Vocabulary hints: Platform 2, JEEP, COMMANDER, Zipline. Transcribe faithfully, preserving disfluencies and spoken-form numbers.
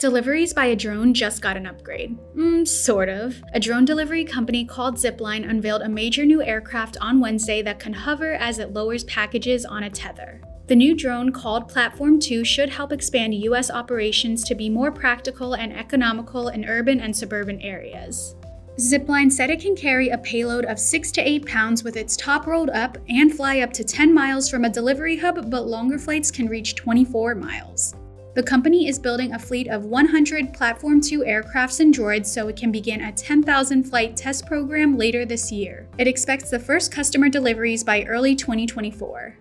Deliveries by a drone just got an upgrade. Mm, sort of. A drone delivery company called Zipline unveiled a major new aircraft on Wednesday that can hover as it lowers packages on a tether. The new drone, called Platform two, should help expand U S operations to be more practical and economical in urban and suburban areas. Zipline said it can carry a payload of six to eight pounds with its top rolled up and fly up to ten miles from a delivery hub, but longer flights can reach twenty-four miles. The company is building a fleet of one hundred Platform two aircrafts and droids so it can begin a ten thousand flight test program later this year. It expects the first customer deliveries by early twenty twenty-four.